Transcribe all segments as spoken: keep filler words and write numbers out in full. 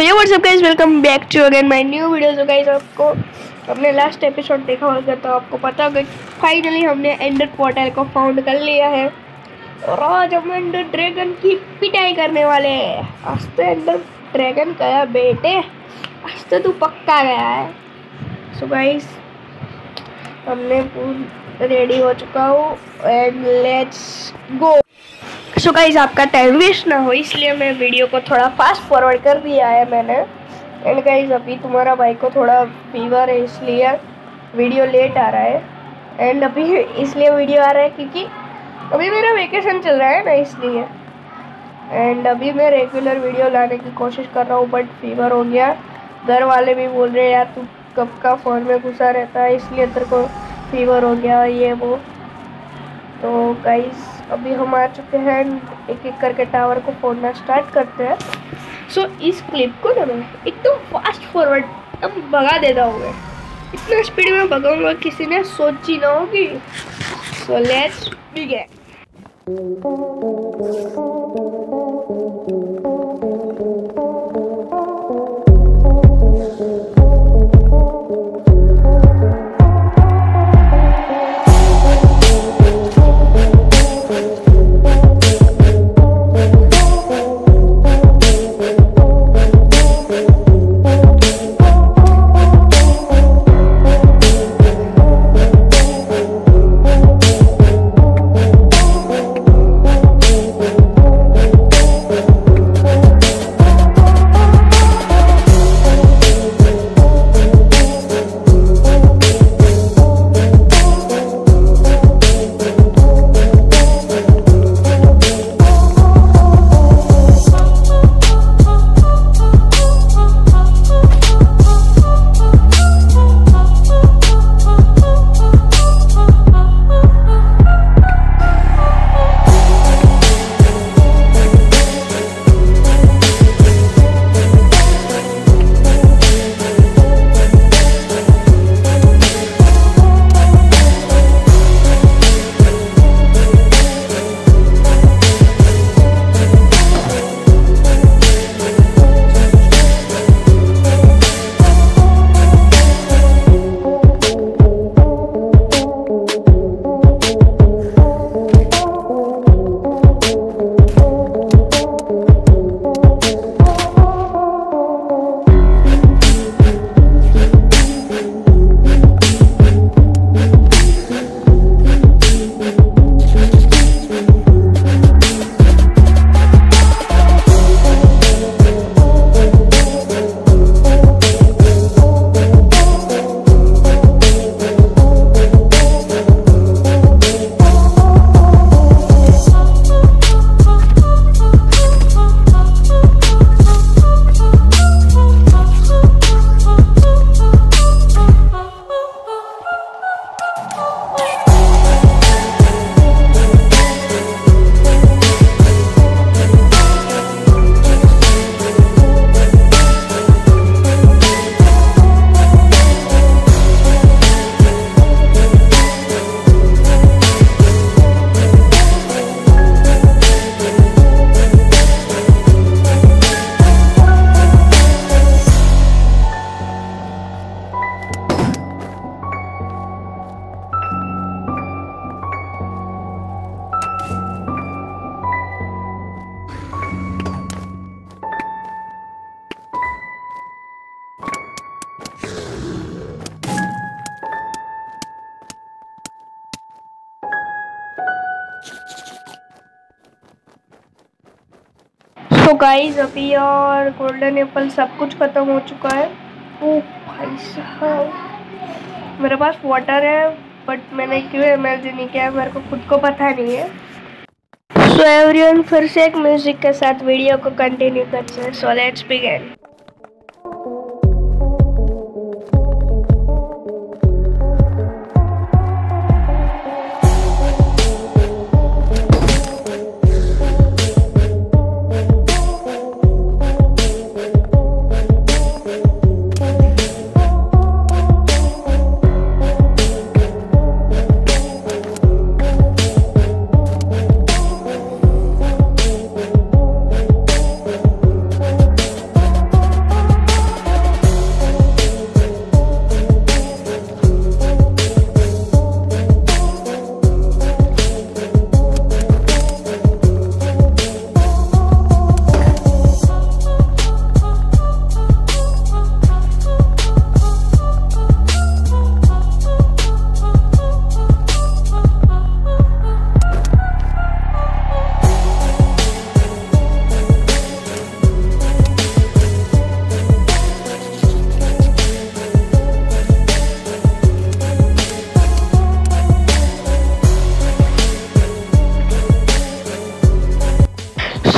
Hello what's up guys, welcome back to again my new video. तो guys आपको अपने last episode देखा होगा तो आपको पता होगा फाइनली हमने एंडर पोर्टल को फाउंड कर लिया है और आज हम एंडर ड्रैगन की पिटाई करने वाले हैं। आज तो एंडर ड्रैगन गया बेटे, आज तो तू पक्का गया है। सो गाइस हमने पूरी रेडी हो चुका हूँ and let's go. So so guys आपका टाइम वेस्ट ना हो इसलिए मैं वीडियो को थोड़ा फास्ट फॉरवर्ड कर दिया है मैंने। एंड गाइज अभी तुम्हारा भाई को थोड़ा फीवर है इसलिए वीडियो लेट आ रहा है एंड अभी इसलिए वीडियो आ रहा है क्योंकि अभी मेरा वेकेशन चल रहा है ना इसलिए। एंड अभी मैं रेगुलर वीडियो लाने की कोशिश कर रहा हूँ बट फीवर हो गया। घर वाले भी बोल रहे यार तू कब का फ़ोन में घुसा रहता है इसलिए तेरे को फीवर हो गया ये वो। तो गाइज अभी हम आ चुके हैं, एक एक करके टावर को फोड़ना स्टार्ट करते हैं। सो so, इस क्लिप को ना मैं एकदम फास्ट फॉरवर्ड अब भगा देता हूँ, मैं इतना स्पीड में भगाऊंगा किसी ने सोची ना होगी। So let's begin. तो गाइज अभी और गोल्डन एप्पल सब कुछ ख़त्म हो चुका है। ओ भाई साहब मेरे पास वाटर है बट मैंने क्यों इमेजिन नहीं किया मेरे को खुद को पता नहीं है। सो एवरीवन फिर से एक म्यूज़िक के साथ वीडियो को कंटिन्यू करते हैं। So let's begin.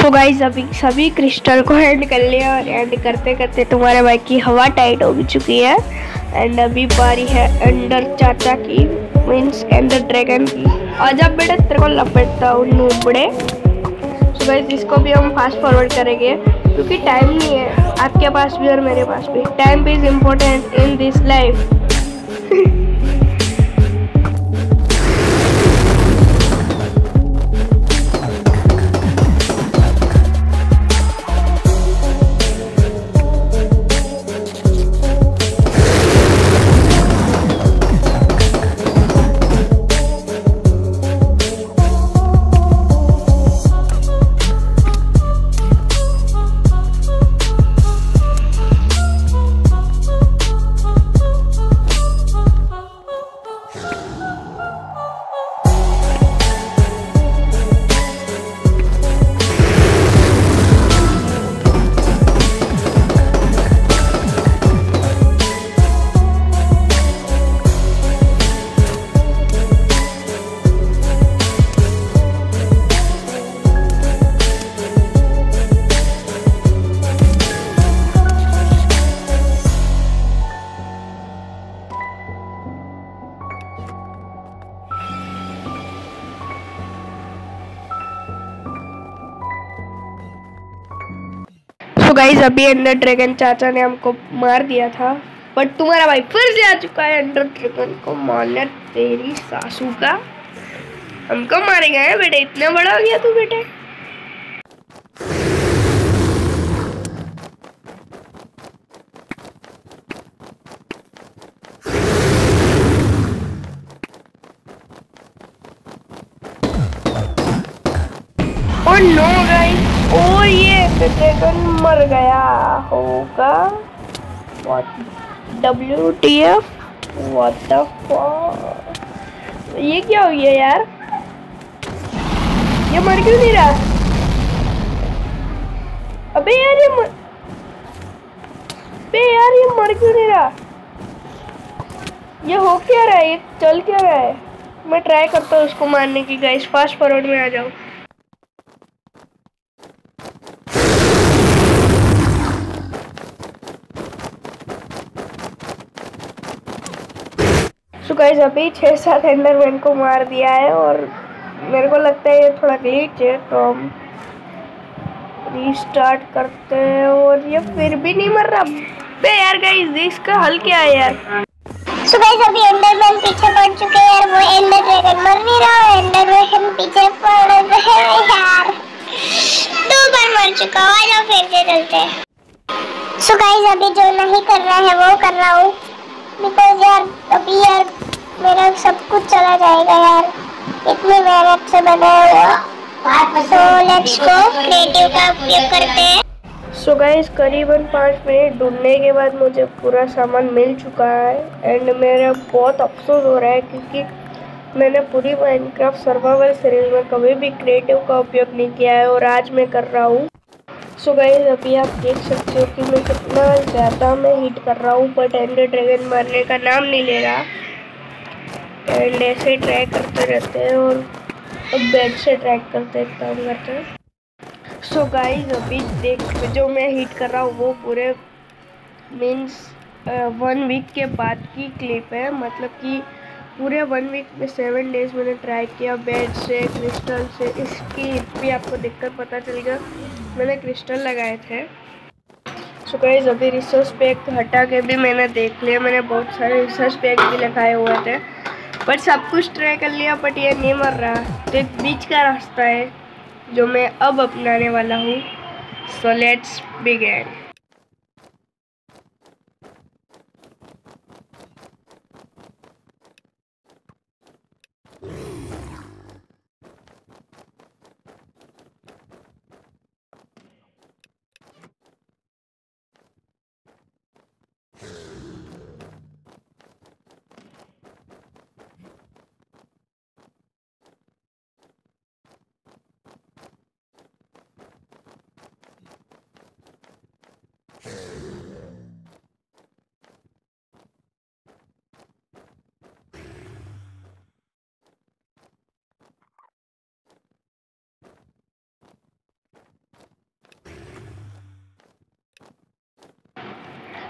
So guys अभी सभी क्रिस्टल को ऐड कर लिया और ऐड करते करते तुम्हारे बाइक की हवा टाइट हो चुकी है। एंड अभी बारी है एंडर चाचा की, मीन्स एंडर ड्रैगन की। और जब बेटा तेरे को लपेटता हूँ नूबड़े। सो गाइज इसको भी हम फास्ट फॉरवर्ड करेंगे क्योंकि टाइम नहीं है आपके पास भी और मेरे पास भी। Time is important in this life. तो गाइज अभी एंडर ड्रैगन चाचा ने हमको मार दिया था, बट तुम्हारा भाई फिर से आ चुका है। एंडर ड्रैगन को मारना तेरी सासू का, हमको मारेगा है बेटे, इतना बड़ा हो गया तू बेटे। और नो गाइज, और ये ड्रैगन मर गया होगा। W T F what the fuck, ये क्या हो गया यार, ये मर क्यों नहीं रहा? अबे यार ये मर... अबे यार ये मर क्यों नहीं रहा? ये हो क्या रहा है, ये चल क्या रहा है? मैं ट्राई करता हूँ उसको मारने की। गाइस फास्ट फॉरवर्ड में आ जाओ। तो गाइस अभी छः सात एंडरमैन को मार दिया है और मेरे को लगता है ये थोड़ा ग्लिच है, तो हम रीस्टार्ट करते हैं। और ये फिर भी नहीं मर रहा बे यार। गाइस इसका हल क्या है यार? तो गाइस अभी एंडरमैन पीछे पड़ चुके हैं, वो एंडर ड्रैगन मर नहीं रहा है, एंडर ड्रैगन पीछे पड़ रहे हैं यार। दो बार मर चुका है और फिर से चलते हैं। सो गाइस अभी जो नहीं कर रहा है वो कर रहा हूँ, बिकॉज यार अभी यार मेरा सब कुछ चला जाएगा यार, इतनी मेहनत से बनाया। तो लेट्स गो क्रिएटिव का उपयोग करते हैं। सो गाइस करीबन पाँच मिनट ढूंढने के बाद मुझे पूरा सामान मिल चुका है। एंड मेरा बहुत अफसोस हो रहा है क्योंकि मैंने पूरी माइनक्राफ्ट सर्वाइवल सीरीज में कभी भी क्रिएटिव का उपयोग नहीं किया है और आज मैं कर रहा हूँ। सो गाइस अभी आप देख सकते हो कि मैं कितना ज़्यादा मैं हिट कर रहा हूँ, बट एंडर ड्रैगन मारने का नाम नहीं ले रहा। एंड ऐसे ट्रैक करते रहते हैं और बेड से ट्रैक करते काम करते हैं। सो गाइस अभी देख जो मैं हिट कर रहा हूँ वो पूरे मीन्स वन वीक के बाद की क्लिप है, मतलब कि पूरे वन वीक में सेवन डेज मैंने ट्राई किया बेड से क्रिस्टल से। इसकी भी आपको देखकर पता चलेगा मैंने क्रिस्टल लगाए थे। सो गाइस अभी रिसोर्स पैक हटा के भी मैंने देख लिया, मैंने बहुत सारे रिसोर्स पैक भी लगाए हुए थे, बट सब कुछ ट्राई कर लिया बट ये नहीं मर रहा। तो एक बीच का रास्ता है जो मैं अब अपनाने वाला हूँ। So let's begin.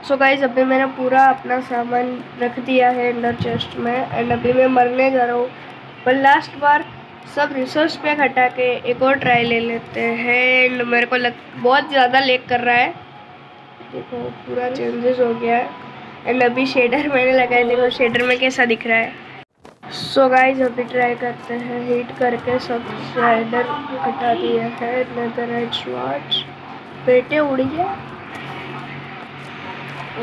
So guys अभी मैंने पूरा अपना सामान रख दिया है अंडर चेस्ट में एंड अभी मैं मरने जा रहा हूँ, पर लास्ट बार सब रिसोर्स पैक हटा के एक और ट्राई ले लेते हैं। एंड मेरे को लग बहुत ज़्यादा लेक कर रहा है, देखो पूरा चेंजेस हो गया है। एंड अभी शेडर मैंने लगाया, देखो शेडर में कैसा दिख रहा है। सो गाइज अभी ट्राई करते हैं, हीट करके सब शेडर हटा दिया है। नेदरराइट वॉच बेटे उड़ी है,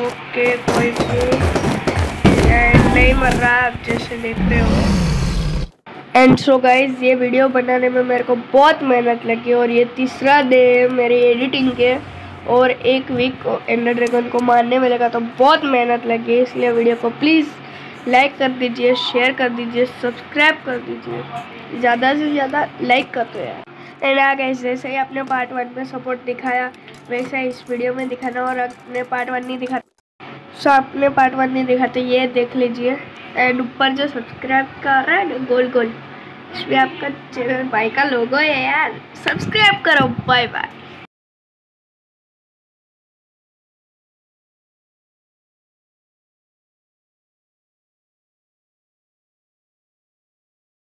ओके कोई नहीं, एंड नहीं मर रहा आप जैसे देख रहे हो। एंड सो गाइज ये वीडियो बनाने में मेरे को बहुत मेहनत लगी और ये तीसरा डे मेरी एडिटिंग के, और एक वीक एंडर ड्रैगन को मारने में लगा तो बहुत मेहनत लगी। इसलिए वीडियो को प्लीज़ लाइक कर दीजिए, शेयर कर दीजिए, सब्सक्राइब कर दीजिए, ज़्यादा से ज़्यादा लाइक कर दो यार। एंड आ गाइस जैसे ही आपने पार्ट वन में सपोर्ट दिखाया वैसा ही इस वीडियो में दिखाना, और आपने पार्ट वन नहीं दिखा सो आपने पार्ट वन नहीं दिखा तो ये देख लीजिए। एंड ऊपर जो सब्सक्राइब का आ रहा है ना गोल गोल, इसमें आपका चैनल भाई का लोगो है यार, सब्सक्राइब करो। Bye bye.